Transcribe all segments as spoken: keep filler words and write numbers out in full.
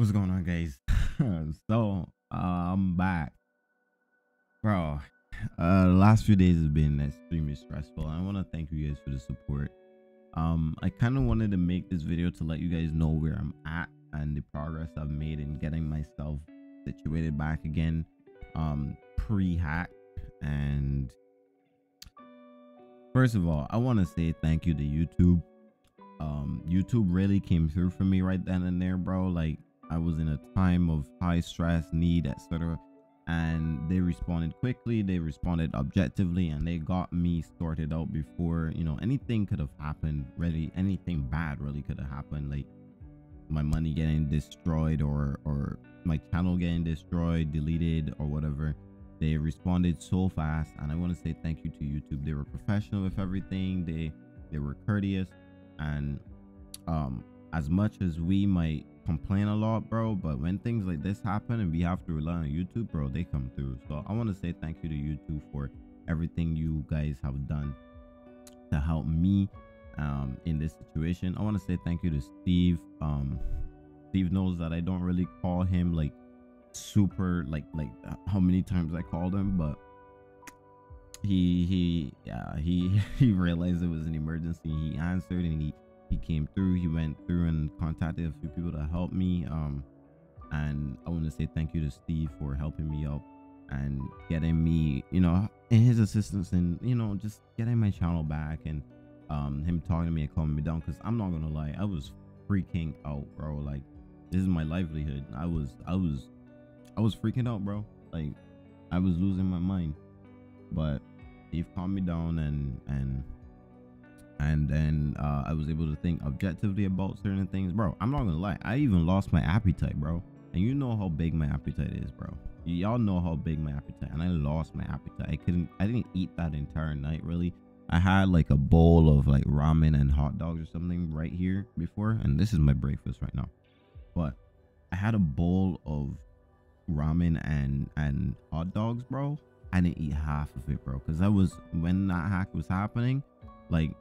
What's going on, guys? So uh, I'm back, bro. Uh the last few days have been extremely stressful. I want to thank you guys for the support. um I kind of wanted to make this video to let you guys know where I'm at and the progress I've made in getting myself situated back again, um pre-hack. And first of all, I want to say thank you to YouTube. um YouTube really came through for me right then and there, bro. Like, I was in a time of high stress, need, etc., and they responded quickly, they responded objectively, and they got me sorted out before, you know, anything could have happened. Really, anything bad really could have happened, like my money getting destroyed or or my channel getting destroyed, deleted, or whatever. They responded so fast, and I want to say thank you to YouTube. They were professional with everything. They they were courteous, and um as much as we might complain a lot, bro, but when things like this happen and we have to rely on YouTube, bro, they come through. So I want to say thank you to YouTube for everything you guys have done to help me um in this situation. I want to say thank you to Steve. um Steve knows that I don't really call him like super like like how many times I called him, but he he yeah he he realized it was an emergency. He answered, and he he came through. He went through and contacted a few people to help me, um and I want to say thank you to Steve for helping me out and getting me, you know, in his assistance, and, you know, just getting my channel back, and um him talking to me and calming me down, because I'm not gonna lie, I was freaking out, bro. Like, this is my livelihood. I was I was I was freaking out, bro. Like, I was losing my mind, but Steve calmed me down, and and and then uh I was able to think objectively about certain things, bro. I'm not gonna lie, I even lost my appetite, bro, and you know how big my appetite is, bro. Y'all know how big my appetite, and I lost my appetite. I couldn't I didn't eat that entire night, really. I had like a bowl of like ramen and hot dogs or something right here before, and this is my breakfast right now, but I had a bowl of ramen and and hot dogs, bro. I didn't eat half of it, bro, because I was, when that hack was happening, like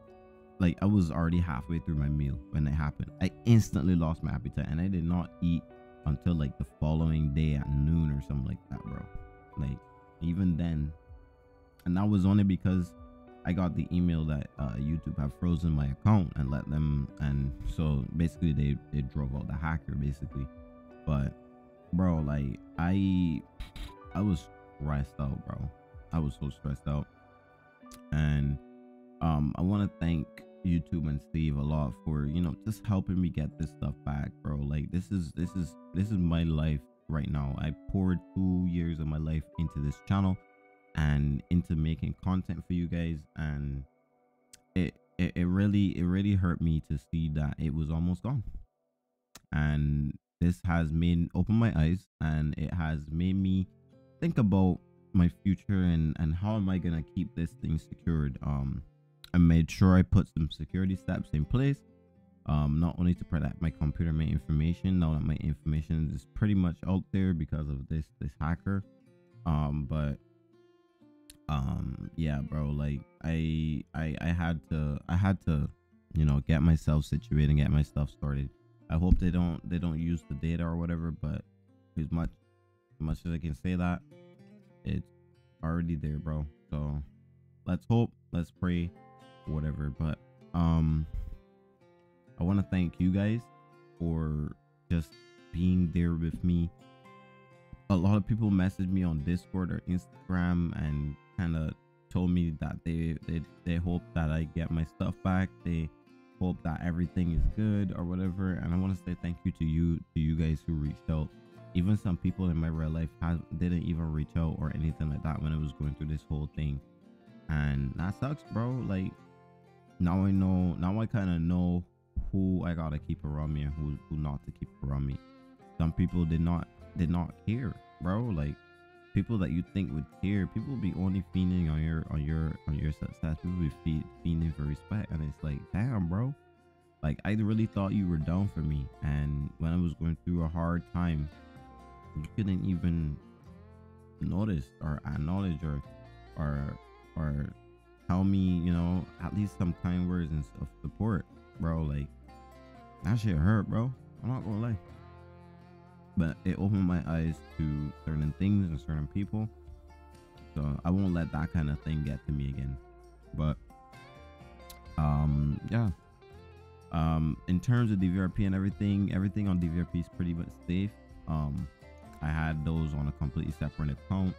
like I was already halfway through my meal when it happened. I instantly lost my appetite, and I did not eat until like the following day at noon or something like that, bro. Like, even then, and that was only because I got the email that uh YouTube had frozen my account and let them, and so basically they they drove out the hacker, basically. But bro, like, i i was stressed out, bro. I was so stressed out, and um I want to thank YouTube and Steve a lot for, you know, just helping me get this stuff back, bro. Like, this is this is this is my life right now. I poured two years of my life into this channel and into making content for you guys, and it, it it really it really hurt me to see that it was almost gone. And this has made open my eyes, and it has made me think about my future, and and how am I gonna keep this thing secured. um I made sure I put some security steps in place, um not only to protect my computer, my information, now that my information is pretty much out there because of this this hacker, um but um yeah, bro, like I I I had to I had to you know, get myself situated and get my stuff started. I hope they don't they don't use the data or whatever, but as much as much as I can say that it's already there, bro. So let's hope, let's pray, whatever. But um I want to thank you guys for just being there with me. A lot of people messaged me on Discord or Instagram and kind of told me that they, they they hope that I get my stuff back, they hope that everything is good or whatever. And I want to say thank you to you to you guys who reached out. Even some people in my real life has, didn't even reach out or anything like that when I was going through this whole thing, and that sucks, bro. Like, now I know now I kind of know who I gotta keep around me and who, who not to keep around me. Some people did not did not care, bro. Like, people that you think would care, people be only fiending on your on your on your success. People be fiending for respect, and it's like, damn, bro, like, I really thought you were down for me, and when I was going through a hard time, you couldn't even notice or acknowledge or or or tell me, you know, at least some kind words and of support, bro. Like, that shit hurt, bro. I'm not gonna lie. but it opened my eyes to certain things and certain people. So I won't let that kind of thing get to me again. But um yeah. Um in terms of D V R P and everything, everything on D V R P is pretty much safe. Um I had those on a completely separate account,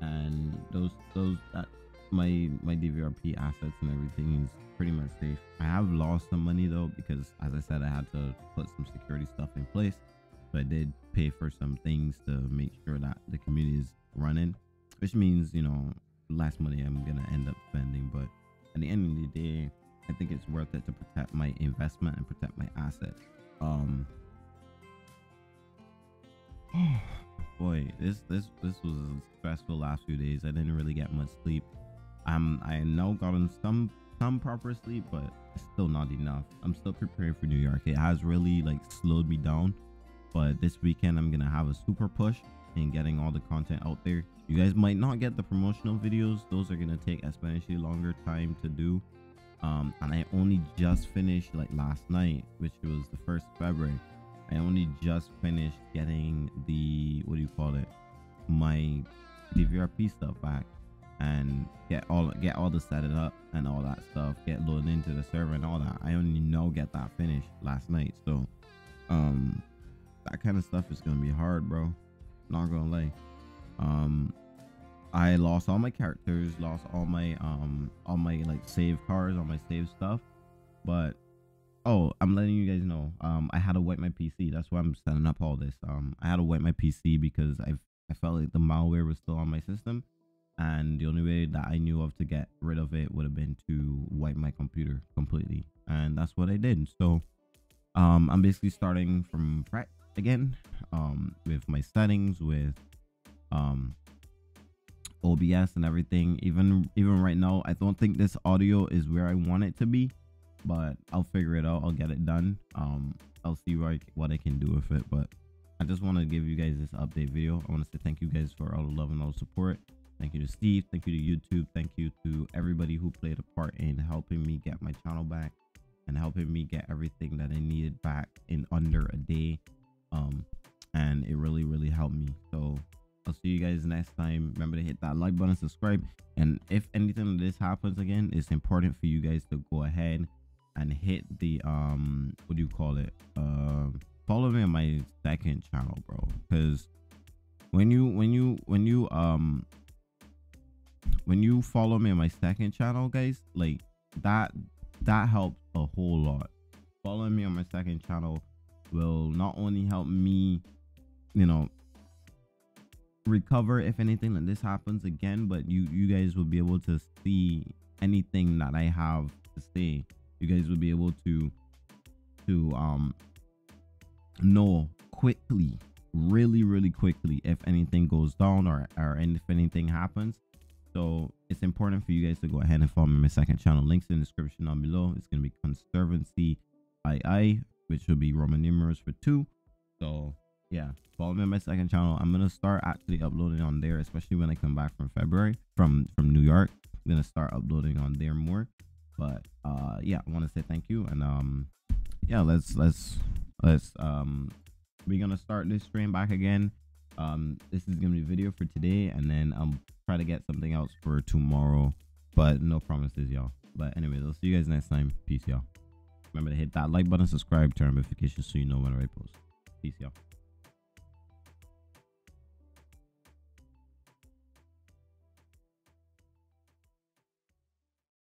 and those those that my my D V R P assets and everything is pretty much safe. I have lost some money though, because as I said, I had to put some security stuff in place. So I did pay for some things to make sure that the community is running, which means, you know, less money I'm gonna end up spending. But at the end of the day, I think it's worth it to protect my investment and protect my asset. Um boy, this this this was a stressful last few days. I didn't really get much sleep. um I now gotten some some proper sleep, but it's still not enough. I'm still preparing for New York. It has really like slowed me down, but this weekend I'm gonna have a super push in getting all the content out there. You guys might not get the promotional videos. Those are gonna take especially longer time to do. Um and I only just finished, like last night, which was the first of February, I only just finished getting the, what do you call it, my D V R P stuff back, and get all get all the set it up and all that stuff, get loaded into the server and all that. I only know get that finished last night. So um that kind of stuff is gonna be hard, bro, not gonna lie. um I lost all my characters, lost all my um all my like save cards, all my save stuff. But oh, I'm letting you guys know, um I had to wipe my P C. That's why I'm setting up all this. um I had to wipe my P C because i i felt like the malware was still on my system, and the only way that I knew of to get rid of it would have been to wipe my computer completely, and that's what I did. So um I'm basically starting from prep again, um with my settings, with um O B S and everything. Even even right now, I don't think this audio is where I want it to be, but I'll figure it out. I'll get it done. um I'll see what I, what I can do with it. But I just want to give you guys this update video. I want to say thank you guys for all the love and all the support. Thank you to Steve, thank you to YouTube, thank you to everybody who played a part in helping me get my channel back and helping me get everything that I needed back in under a day. Um and it really really helped me. So I'll see you guys next time. Remember to hit that like button, subscribe, and if anything like this happens again, it's important for you guys to go ahead and hit the um what do you call it um uh, follow me on my second channel, bro, because when you when you when you um when you follow me on my second channel, guys, like that that helps a whole lot. Following me on my second channel will not only help me, you know, recover if anything like this happens again, but you you guys will be able to see anything that I have to say. You guys will be able to to um know quickly, really really quickly, if anything goes down or or if anything happens. So it's important for you guys to go ahead and follow me on my second channel. Links in the description down below. It's gonna be Conservancy two, which will be Roman numerals for two. So yeah, follow me on my second channel. I'm gonna start actually uploading on there, especially when I come back from February, from from New York. I'm gonna start uploading on there more. But uh yeah, I want to say thank you, and um yeah, let's let's let's um we're gonna start this stream back again. Um this is gonna be video for today, and then I'm try to get something else for tomorrow, but no promises, y'all. But anyways, I'll see you guys next time. Peace, y'all. Remember to hit that like button, subscribe, turn on notifications so you know when I post. Peace, y'all.